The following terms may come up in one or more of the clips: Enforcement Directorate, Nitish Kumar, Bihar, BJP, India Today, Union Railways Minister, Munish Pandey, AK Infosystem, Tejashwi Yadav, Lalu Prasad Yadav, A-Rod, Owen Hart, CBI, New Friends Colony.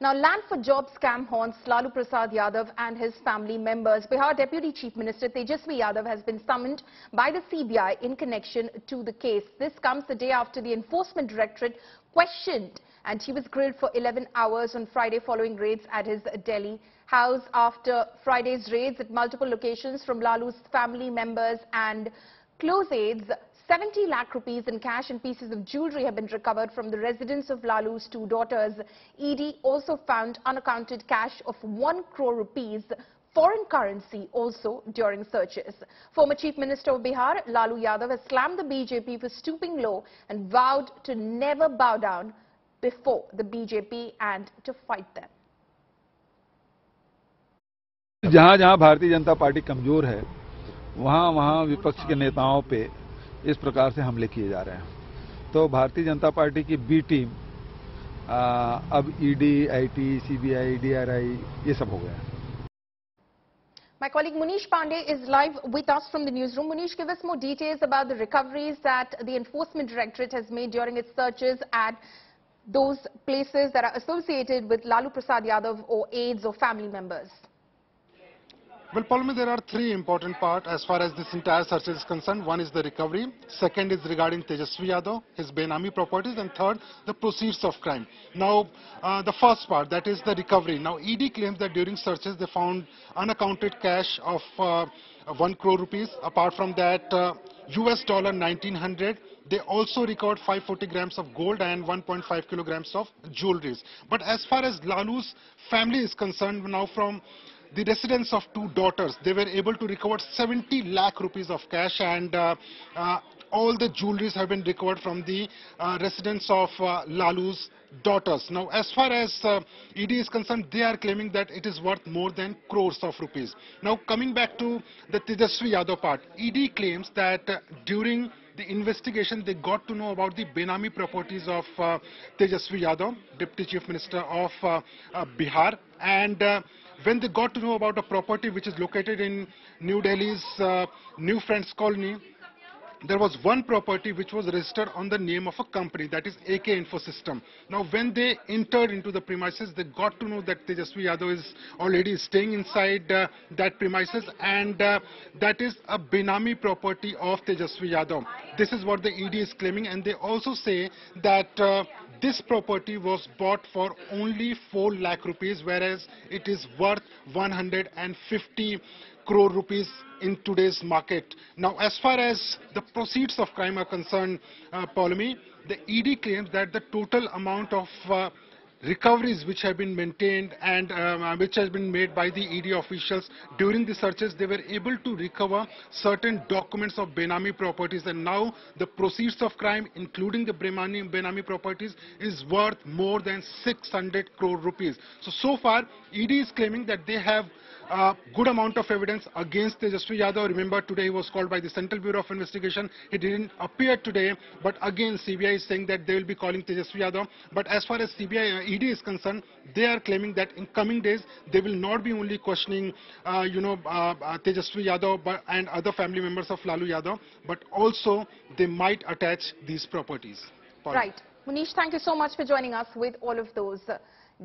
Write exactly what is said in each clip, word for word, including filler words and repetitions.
Now, land for job scam haunts Lalu Prasad Yadav and his family members. Bihar Deputy Chief Minister Tejashwi Yadav has been summoned by the C B I in connection to the case. This comes the day after the Enforcement Directorate questioned and he was grilled for eleven hours on Friday following raids at his Delhi house. After Friday's raids at multiple locations from Lalu's family members and close aides, seventy lakh rupees in cash and pieces of jewellery have been recovered from the residence of Lalu's two daughters. E D also found unaccounted cash of one crore rupees, foreign currency also during searches. Former Chief Minister of Bihar, Lalu Yadav, has slammed the B J P for stooping low and vowed to never bow down before the B J P and to fight them. जहां जहां भारतीय Janata party कमजोर है, वहां वहां विपक्ष के नेताओं पे इस प्रकार से हमले किए जा रहे हैं। तो भारतीय जनता पार्टी की बी टीम अब ईडी, आईटी, सीबीआई, डीआरआई ये सब हो गया है। My colleague Munish Pandey is live with us from the newsroom. Munish, give us more details about the recoveries that the Enforcement Directorate has made during its searches at those places that are associated with Lalu Prasad Yadav or aides or family members. Well, Paloma, there are three important parts as far as this entire search is concerned. One is the recovery, second is regarding Tejashwi Yadav, his Benami properties, and third, the proceeds of crime. Now, uh, the first part, that is the recovery. Now, E D claims that during searches they found unaccounted cash of uh, one crore rupees. Apart from that, uh, U S dollar nineteen hundred. They also recovered five hundred forty grams of gold and one point five kilograms of jewelries. But as far as Lalu's family is concerned, now from the residence of two daughters, they were able to recover seventy lakh rupees of cash, and uh, uh, all the jewelries have been recovered from the uh, residence of uh, Lalu's daughters. Now, as far as uh, E D is concerned, they are claiming that it is worth more than crores of rupees. Now, coming back to the Tejashwi Yadav part, E D claims that uh, during the investigation, they got to know about the Benami properties of uh, Tejashwi Yadav, Deputy Chief Minister of uh, uh, Bihar. And uh, when they got to know about a property which is located in New Delhi's uh, New Friends Colony, there was one property which was registered on the name of a company, that is A K Infosystem. Now, when they entered into the premises, they got to know that Tejashwi Yadav is already staying inside uh, that premises, and uh, that is a Benami property of Tejashwi Yadav. This is what the E D is claiming, and they also say that uh, this property was bought for only four lakh rupees, whereas it is worth one hundred fifty crore rupees in today's market. Now, as far as the proceeds of crime are concerned, uh, Palmi, the E D claims that the total amount of uh, recoveries which have been maintained and um, which has been made by the E D officials during the searches, they were able to recover certain documents of Benami properties, and now the proceeds of crime, including the Benami, Benami properties, is worth more than six hundred crore rupees. So, so far, E D is claiming that they have a uh, good amount of evidence against Tejashwi Yadav. Remember, today he was called by the Central Bureau of Investigation. He didn't appear today, but again, C B I is saying that they will be calling Tejashwi Yadav. But as far as C B I, uh, E D is concerned, they are claiming that in coming days they will not be only questioning, uh, you know, uh, uh, Tejashwi Yadav but, and other family members of Lalu Yadav, but also they might attach these properties. Paul. Right, Munish, thank you so much for joining us with all of those uh,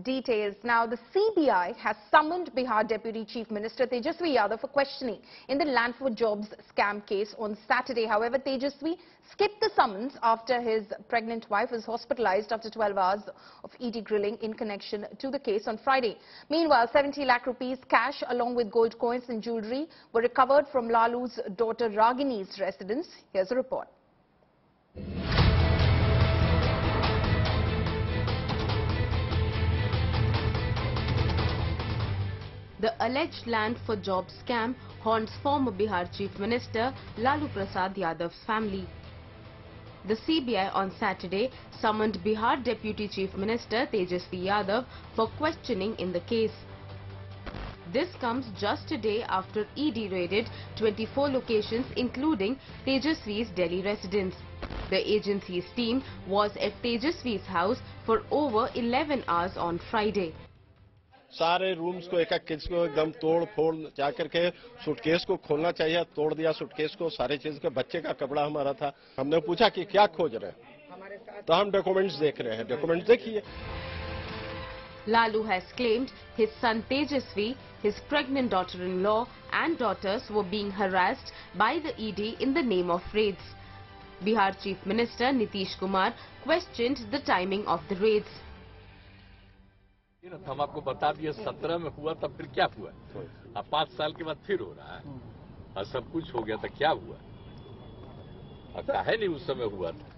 details. Now, the C B I has summoned Bihar Deputy Chief Minister Tejashwi Yadav for questioning in the Land for Jobs scam case on Saturday. However, Tejashwi skipped the summons after his pregnant wife was hospitalized after twelve hours of E D grilling in connection to the case on Friday. Meanwhile, seventy lakh rupees cash along with gold coins and jewellery were recovered from Lalu's daughter Ragini's residence. Here's a report. The alleged land for job scam haunts former Bihar Chief Minister Lalu Prasad Yadav's family. The C B I on Saturday summoned Bihar Deputy Chief Minister Tejashwi Yadav for questioning in the case. This comes just a day after E D raided twenty-four locations including Tejashwi's Delhi residence. The agency's team was at Tejashwi's house for over eleven hours on Friday. सारे rooms को एक-एक किस को एकदम तोड़ फोड़ जा करके सूटकेस को खोलना चाहिए, तोड़ दिया सूटकेस को, सारे चीज के, बच्चे का कपड़ा हमारा था। हमने पूछा कि क्या खोज रहे हैं, तो हम डॉक्यूमेंट्स देख रहे हैं। डॉक्यूमेंट्स देखिए। Lalu has claimed his son Tejashwi, his pregnant daughter-in-law and daughters were being harassed by the E D in the name of raids. Bihar Chief Minister Nitish Kumar questioned the timing of the raids. हम आपको बता दिए सत्रह में हुआ तब फिर क्या हुआ? अब पाँच साल के बाद फिर हो रहा है और सब कुछ हो गया तो क्या हुआ? अब काहे नहीं उस समय हुआ था?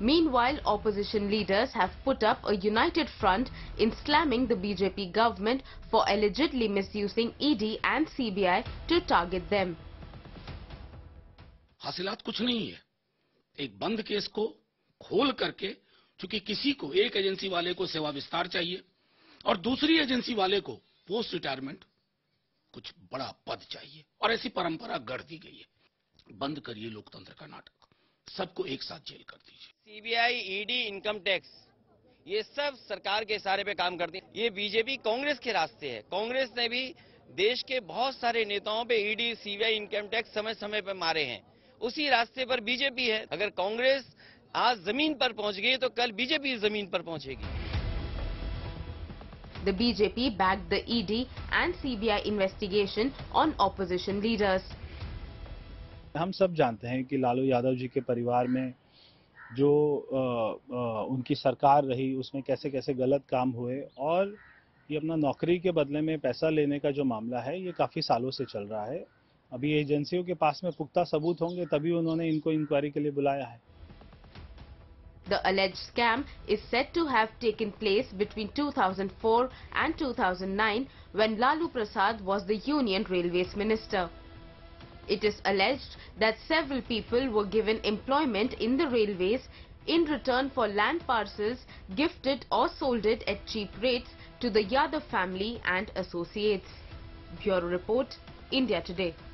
Meanwhile, opposition leaders have put up a united front in slamming the B J P government for allegedly misusing E D and C B I to target them. हासिलात कुछ नहीं है। एक बंद केस को खोल करके, क्योंकि किसी को एक एजेंसी वाले को सेवा विस्तार चाहिए और दूसरी एजेंसी वाले को पोस्ट रिटायरमेंट कुछ बड़ा पद चाहिए और ऐसी परंपरा गढ़ दी गई है। बंद करिए लोकतंत्र का नाटक, सबको एक साथ जेल कर दीजिए। सीबीआई, ईडी, इनकम टैक्स ये सब सरकार के इशारे पे काम करती है। ये बीजेपी कांग्रेस के रास्ते है। कांग्रेस ने भी देश के बहुत सारे नेताओं पे ईडी, सीबीआई, इनकम टैक्स समय समय पे मारे हैं। उसी रास्ते पर बीजेपी है। अगर कांग्रेस आज जमीन पर पहुंच गई तो कल बीजेपी जमीन पर पहुंचेगी। The B J P backed the E D and C B I investigation on opposition leaders. हम सब जानते हैं कि लालू यादव जी के परिवार में जो आ, आ, उनकी सरकार रही उसमें कैसे कैसे गलत काम हुए और ये अपना नौकरी के बदले में पैसा लेने का जो मामला है ये काफी सालों से चल रहा है। अभी एजेंसियों के पास में पुख्ता सबूत होंगे तभी उन्होंने इनको इंक्वायरी के लिए बुलाया है। The alleged scam is said to have taken place between two thousand four and two thousand nine when Lalu Prasad was the Union Railways Minister. It is alleged that several people were given employment in the railways in return for land parcels gifted or sold it at cheap rates to the Yadav family and associates. Bureau Report, India Today.